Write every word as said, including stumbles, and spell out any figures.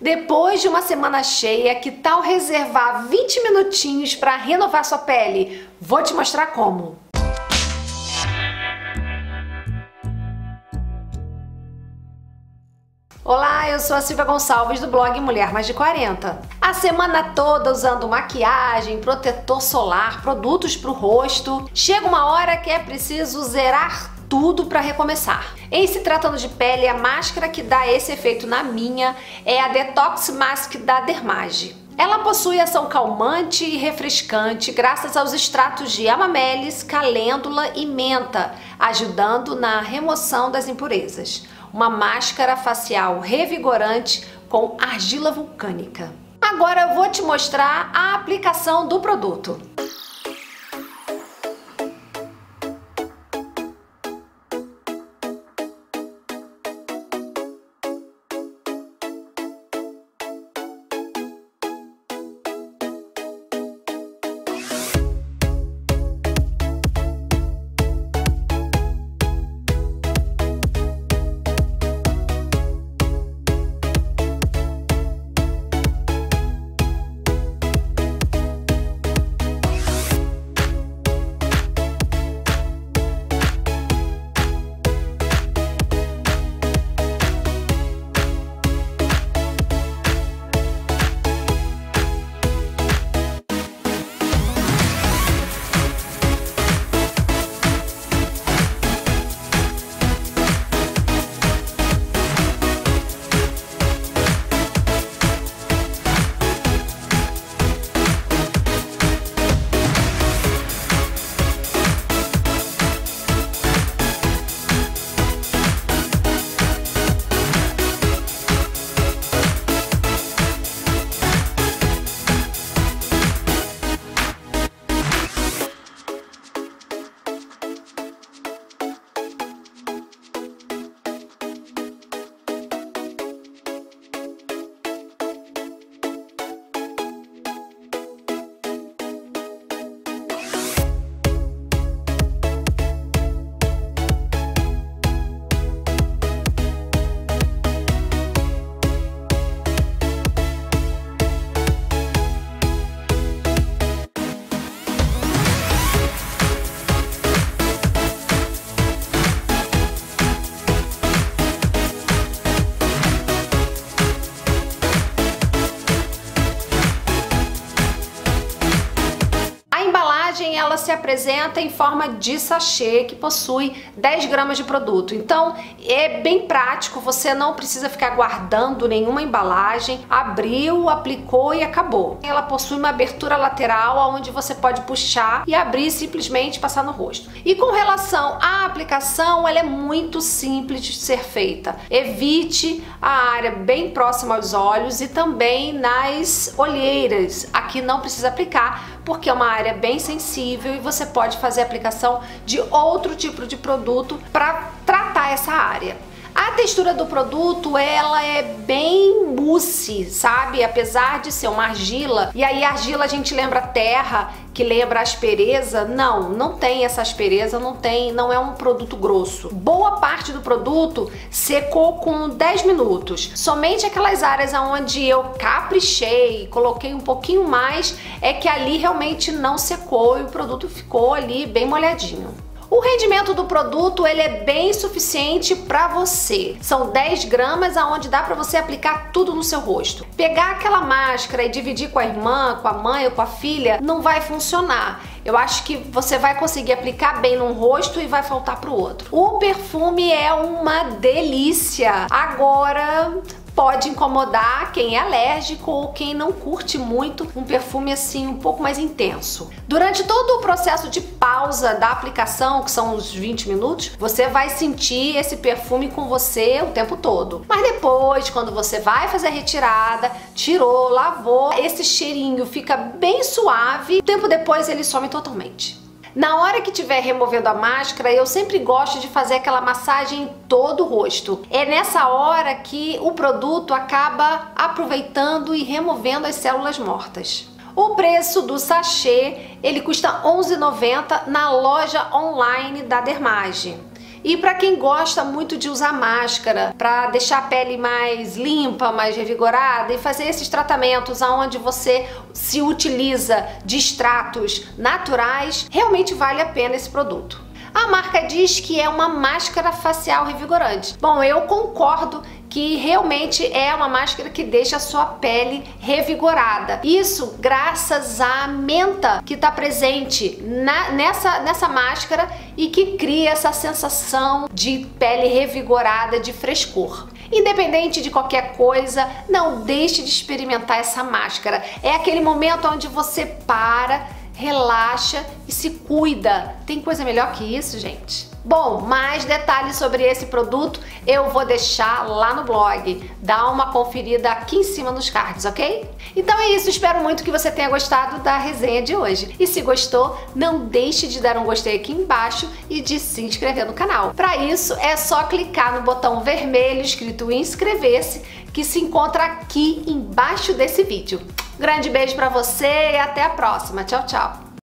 Depois de uma semana cheia, que tal reservar vinte minutinhos para renovar sua pele? Vou te mostrar como. Olá, eu sou a Silvia Gonçalves do blog Mulher Mais de quarenta. A semana toda usando maquiagem, protetor solar, produtos para o rosto. Chega uma hora que é preciso zerar tudo para recomeçar. Em se tratando de pele, a máscara que dá esse efeito na minha é a Detox Mask da Dermage. Ela possui ação calmante e refrescante graças aos extratos de hamemmelis, calêndula e menta, ajudando na remoção das impurezas. Uma máscara facial revigorante com argila vulcânica. Agora eu vou te mostrar a aplicação do produto. Ela se apresenta em forma de sachê que possui dez gramas de produto. Então é bem prático, você não precisa ficar guardando nenhuma embalagem. Abriu, aplicou e acabou. Ela possui uma abertura lateral onde você pode puxar e abrir, simplesmente passar no rosto. E com relação à aplicação, ela é muito simples de ser feita. Evite a área bem próxima aos olhos e também nas olheiras. Aqui não precisa aplicar porque é uma área bem sensível e você pode fazer a aplicação de outro tipo de produto para tratar essa área. A textura do produto, ela é bem mousse, sabe? Apesar de ser uma argila, e aí argila a gente lembra terra, que lembra aspereza. Não, não tem essa aspereza, não tem, não é um produto grosso. Boa parte do produto secou com dez minutos. Somente aquelas áreas onde eu caprichei, coloquei um pouquinho mais, é que ali realmente não secou e o produto ficou ali bem molhadinho. O rendimento do produto, ele é bem suficiente para você. São dez gramas, aonde dá para você aplicar tudo no seu rosto. Pegar aquela máscara e dividir com a irmã, com a mãe ou com a filha não vai funcionar. Eu acho que você vai conseguir aplicar bem num rosto e vai faltar pro outro. O perfume é uma delícia. Agora pode incomodar quem é alérgico ou quem não curte muito um perfume assim um pouco mais intenso. Durante todo o processo de pausa da aplicação, que são os vinte minutos, você vai sentir esse perfume com você o tempo todo. Mas depois, quando você vai fazer a retirada, tirou, lavou, esse cheirinho fica bem suave. Tempo depois ele some totalmente. Na hora que estiver removendo a máscara, eu sempre gosto de fazer aquela massagem em todo o rosto. É nessa hora que o produto acaba aproveitando e removendo as células mortas. O preço do sachê, ele custa onze reais e noventa centavos na loja online da Dermage. E para quem gosta muito de usar máscara, para deixar a pele mais limpa, mais revigorada e fazer esses tratamentos onde você se utiliza de extratos naturais, realmente vale a pena esse produto. A marca diz que é uma máscara facial revigorante. Bom, eu concordo que realmente é uma máscara que deixa a sua pele revigorada. Isso graças à menta que está presente na, nessa, nessa máscara e que cria essa sensação de pele revigorada, de frescor. Independente de qualquer coisa, não deixe de experimentar essa máscara. É aquele momento onde você para, relaxa e se cuida. Tem coisa melhor que isso, gente? Bom, mais detalhes sobre esse produto eu vou deixar lá no blog. Dá uma conferida aqui em cima nos cards, ok? Então é isso, espero muito que você tenha gostado da resenha de hoje. E se gostou, não deixe de dar um gostei aqui embaixo e de se inscrever no canal. Para isso, é só clicar no botão vermelho escrito inscrever-se, que se encontra aqui embaixo desse vídeo. Grande beijo pra você e até a próxima. Tchau, tchau!